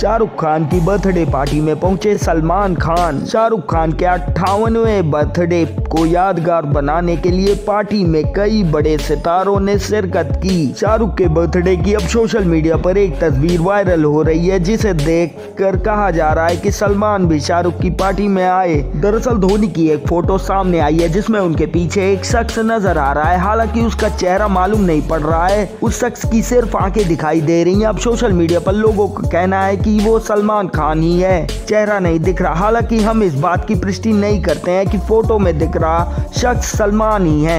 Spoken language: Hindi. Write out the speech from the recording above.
शाहरुख खान की बर्थडे पार्टी में पहुंचे सलमान खान। शाहरुख खान के 58वें बर्थडे को यादगार बनाने के लिए पार्टी में कई बड़े सितारों ने शिरकत की। शाहरुख के बर्थडे की अब सोशल मीडिया पर एक तस्वीर वायरल हो रही है, जिसे देखकर कहा जा रहा है कि सलमान भी शाहरुख की पार्टी में आए। दरअसल धोनी की एक फोटो सामने आई है, जिसमें उनके पीछे एक शख्स नजर आ रहा है। हालांकि उसका चेहरा मालूम नहीं पड़ रहा है, उस शख्स की सिर्फ आंखें दिखाई दे रही है। अब सोशल मीडिया पर लोगों का कहना है कि वो सलमान खान ही है, चेहरा नहीं दिख रहा। हालांकि हम इस बात की पुष्टि नहीं करते हैं कि फोटो में दिख रहा शख्स सलमान ही है।